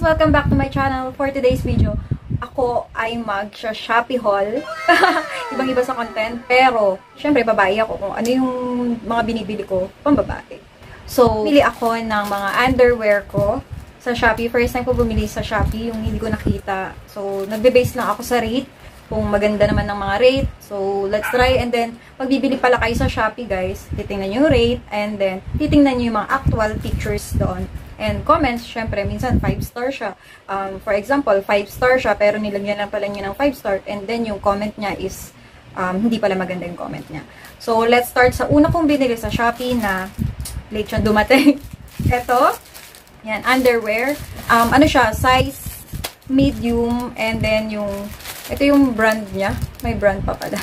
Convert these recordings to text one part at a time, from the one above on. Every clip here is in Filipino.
Welcome back to my channel. For today's video, ako ay mag-Shopee haul. Ibang-iba sa content. Pero, syempre, babae ako kung ano yung mga binibili ko pang babae. So, bili ako ng mga underwear ko sa Shopee. First time ko bumili sa Shopee, yung hindi ko nakita. So, nagbe-base lang ako sa rate. Kung maganda naman ng mga rate. So, let's try. And then, magbibili pala kayo sa Shopee, guys. Titingnan nyo yung rate. And then, titingnan nyo yung mga actual pictures doon. And comments, syempre, minsan 5-star siya. For example, 5-star siya, pero nilagyan lang pala niya ng 5-star. And then, yung comment niya is, hindi pala maganda yung comment niya. So, let's start sa una kong binili sa Shopee na late siya dumating. Ito, yan, underwear. Ano siya, size, medium, and then yung, ito yung brand niya. May brand pa pala.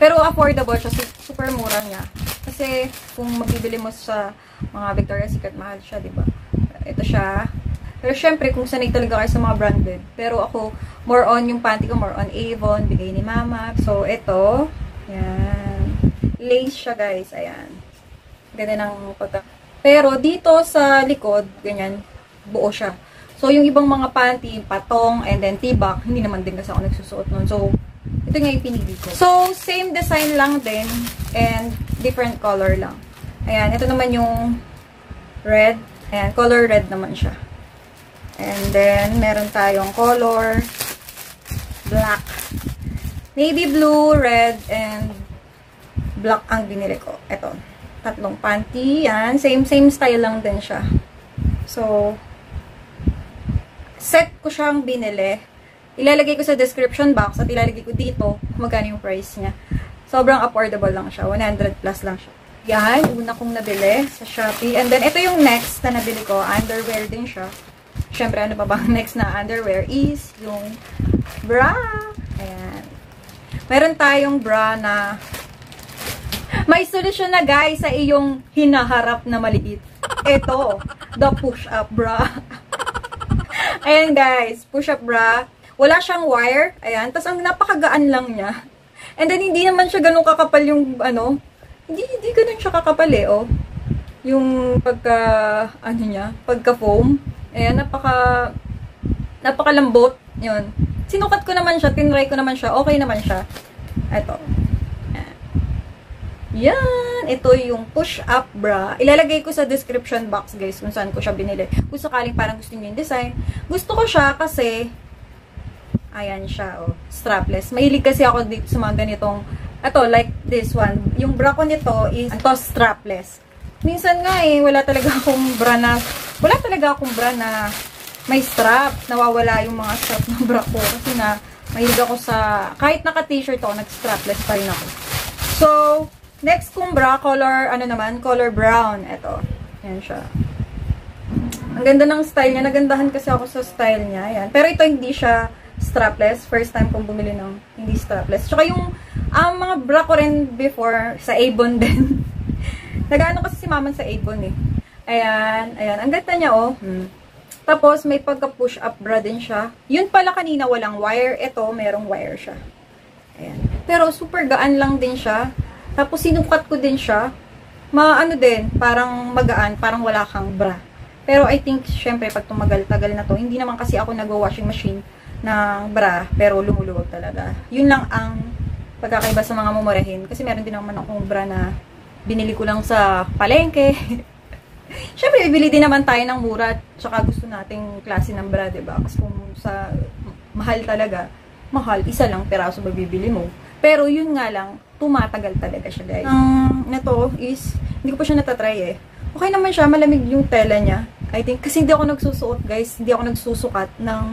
Pero affordable siya, super mura niya. Kasi, kung magbibili mo sa mga Victoria's Secret, mahal siya, diba? Ito siya. Pero syempre, kung sanay talaga kayo sa mga branded. Pero ako, more on yung panty ko, more on Avon, bigay ni mama. So, ito. Ayan. Lace siya, guys. Ayan. Ganda ng pata. Pero, dito sa likod, ganyan, buo siya. So, yung ibang mga panty, patong, and then tibak, hindi naman din kasi ako nagsusuot nun. So, ito nga yung pinili ko. So, same design lang din, and different color lang. Ayan. Ito naman yung red. Ayan, color red naman siya. And then, meron tayong color black. Navy blue, red, and black ang binili ko. Ito, tatlong panty. Ayan, same style lang din siya. So, set ko siyang binili. Ilalagay ko sa description box at ilalagay ko dito kung magkano yung price niya. Sobrang affordable lang siya. 100 plus lang siya. Yan, una kong nabili sa Shopee. And then, ito yung next na nabili ko. Underwear din siya. Siyempre, ano pa bang next na underwear is yung bra. Ayan. Meron tayong bra na may solusyon na, guys, sa iyong hinaharap na maliit. Ito, the push-up bra. Ayan, guys. Push-up bra. Wala siyang wire. Ayan. Tapos, ang napakagaan lang niya. And then, hindi naman siya ganun kakapal yung, ano, Hindi ganun siya kakapal eh, oh. Yung pagka, ano niya, pagka-foam. Ayan, napakalambot. Yun. Sinukat ko naman siya, tinry ko naman siya, okay naman siya. Ito. Yan. Ito yung push-up bra. Ilalagay ko sa description box, guys, kung saan ko siya binili. Kung sakaling parang gusto niyo yung design. Gusto ko siya kasi, ayan siya, oh. Strapless. Mahilig kasi ako dito sa mga ganitong, ito, like this one. Yung bra ko nito is ito, strapless. Minsan nga eh, wala talaga akong bra na may strap. Nawawala yung mga strap ng bra ko. Kasi na, mahilig ako sa, kahit naka-t-shirt ako, nag-strapless pa rin ako. So, next kong bra, color, ano naman, color brown. Ito. Yan siya. Ang ganda ng style niya. Nagandahan kasi ako sa style niya. Ayan. Pero ito, hindi siya strapless. First time kong bumili ng hindi strapless. Tsaka yung mga bra ko rin before sa Avon din. Nag-ano kasi si Mama sa Avon eh. Ayan, ayan. Ang ganda niya oh. Tapos may pagka-push up bra din siya. Yun pala kanina walang wire. Ito, merong wire siya. Ayan. Pero super gaan lang din siya. Tapos sinukat ko din siya. Maano din, parang magaan, parang wala kang bra. Pero I think, syempre, pag tumagal-tagal na to, hindi naman kasi ako nag-washing machine na bra, pero lumuluwag talaga. Yun lang ang pagkakaiba sa mga mumurahin. Kasi meron din naman akong bra na binili ko lang sa palengke. Siyempre, bibili din naman tayo ng mura at saka gusto nating klase ng bra, diba? Kasi kung sa mahal talaga, mahal, isa lang peraso bibili mo. Pero yun nga lang, tumatagal talaga siya, guys. Ito is, hindi ko pa siya natatry eh. Okay naman siya, malamig yung tela niya. I think, kasi hindi ako nagsusuot, guys. Hindi ako nagsusukat ng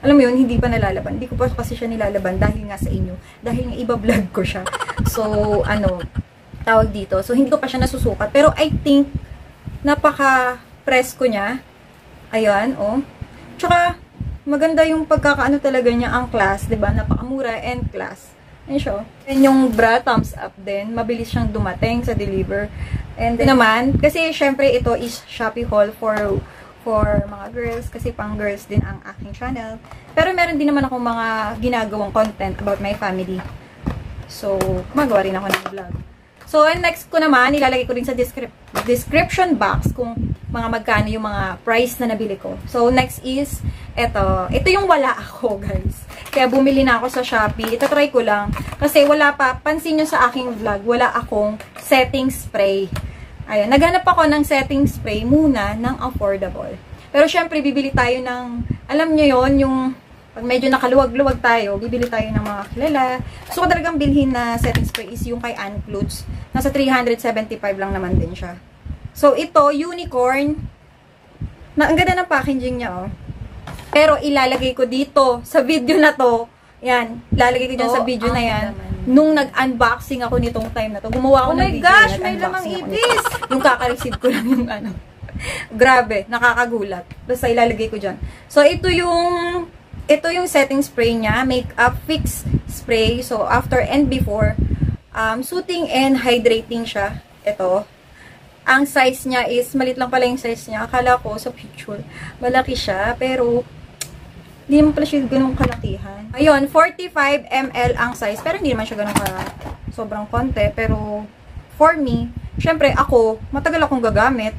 alam mo yun, hindi pa nalalaban. Hindi ko pa kasi siya nilalaban dahil nga sa inyo. Dahil nga iba-vlog ko siya. So, ano, tawag dito. So, hindi ko pa siya nasusukat. Pero I think, napaka-press ko niya. Ayan, oh. Tsaka, maganda yung pagkakaano talaga niya ang class. Diba? Napakamura and class. Ayan siya. And yung bra, thumbs up din. Mabilis siyang dumating sa deliver. And then, naman, kasi syempre ito is Shopee haul for for mga girls, kasi pang girls din ang aking channel. Pero meron din naman akong mga ginagawang content about my family. So, gumagawa rin ako ng vlog. So, and next ko naman, nilalagay ko rin sa description box kung mga magkano yung mga price na nabili ko. So, next is, eto. Ito yung wala ako, guys. Kaya bumili na ako sa Shopee. Ito try ko lang. Kasi wala pa, pansin nyo sa aking vlog, wala akong setting spray. Ayan, naghanap ako ng setting spray muna ng affordable. Pero syempre, bibili tayo ng, alam nyo yon yung pag medyo nakaluwag-luwag tayo, bibili tayo ng mga kilala. Gusto ko talagang bilhin na setting spray is yung kay Ann Clutes. Nasa 375 lang naman din siya. So, ito, unicorn. Ang ganda ng packaging niya, oh. Pero ilalagay ko dito, sa video na to, yan, ilalagay ko dyan sa video na yan. Naman. Nung nag-unboxing ako nitong time na to, gumawa ako ng video. Oh my gosh, may lamang ipis! Yung kakareceive ko lang yung ano. Grabe, nakakagulat. Basta ilalagay ko dyan. So, ito yung setting spray niya. Makeup Fix Spray. So, after and before. Soothing and hydrating siya. Ito. Ang size niya is, malit lang pala yung size niya. Akala ko sa picture, malaki siya. Pero, hindi naman pala siya ganun kalakihan. Ayun, 45 ml ang size. Pero hindi naman siya ganun sobrang konti. Pero, for me, syempre ako, matagal akong gagamit.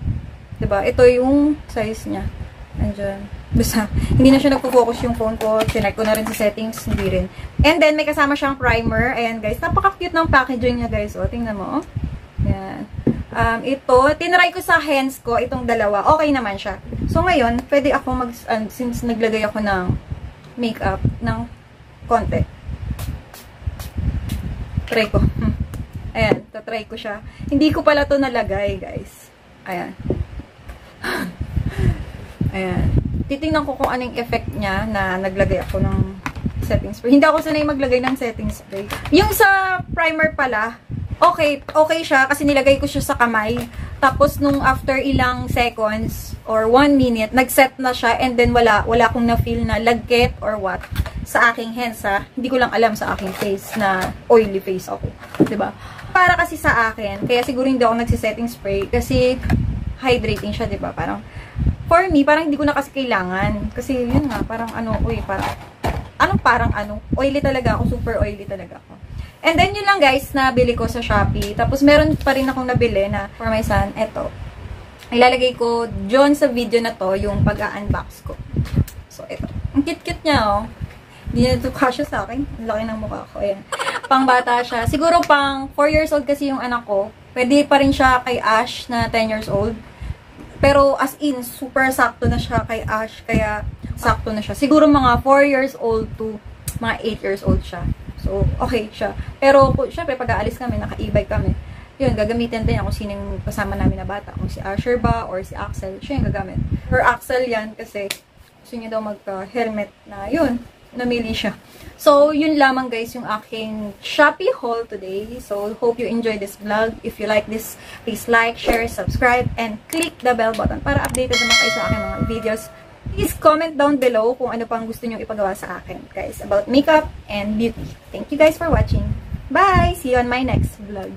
Diba? Ito yung size niya. Andyan. Basta, hindi na siya nagpo-focus yung phone ko. Sinek ko na rin sa settings. Hindi rin. And then, may kasama siyang primer. Ayan, guys. Napaka-cute ng packaging niya, guys. O, tingnan mo. Ayan. Ito, tinry ko sa hands ko itong dalawa. Okay naman siya. So, ngayon, pwede ako since naglagay ako ng makeup ng konti. Try ko. Ayan, tatry ko siya. Hindi ko pala to nalagay, guys. Ayan. Ayan. Titingnan ko kung anong effect niya na naglagay ako ng setting spray. Hindi ako sanay maglagay ng setting spray. Yung sa primer pala, okay siya kasi nilagay ko siya sa kamay. Tapos nung after ilang seconds or 1 minute, nagset na siya and then wala akong na-feel na lagkit or what sa aking hands, ha. Hindi ko lang alam sa aking face na oily face ako, 'di ba? Para kasi sa akin, kaya siguro hindi ako nagsi-setting spray kasi hydrating siya, 'di ba? Parang for me, parang hindi ko na kasi kailangan kasi yun nga, parang ano ko eh, parang oily talaga ako, super oily talaga ako. And then, yun lang guys, nabili ko sa Shopee. Tapos, meron pa rin akong nabili na for my son, eto. Ilalagay ko dyan sa video na to, yung pag-unbox ko. So, eto. Ang cute-cute niya, oh. Hindi niya ito kasya sa akin. Ang laki ng mukha ko. Ayan. Pang bata siya. Siguro pang 4 years old kasi yung anak ko. Pwede pa rin siya kay Ash na 10 years old. Pero, as in, super sakto na siya kay Ash. Kaya, sakto na siya. Siguro mga 4 years old to mga 8 years old siya. So, okay siya. Pero, syempre, pag-aalis kami, naka-e-bike kami. Yun, gagamitin din ako sino yung kasama namin na bata. Kung si Asher ba, or si Axel. Siya yung gagamit. Her Axel yan, kasi gusto niya daw mag-helmet na yun. Namili siya. So, yun lamang guys yung aking Shopee haul today. So, hope you enjoy this vlog. If you like this, please like, share, subscribe, and click the bell button para updated naman kayo sa aking mga videos. Please comment down below kung ano pang gusto nyo ipagawa sa akin, guys, about makeup and beauty. Thank you guys for watching. Bye! See you on my next vlog.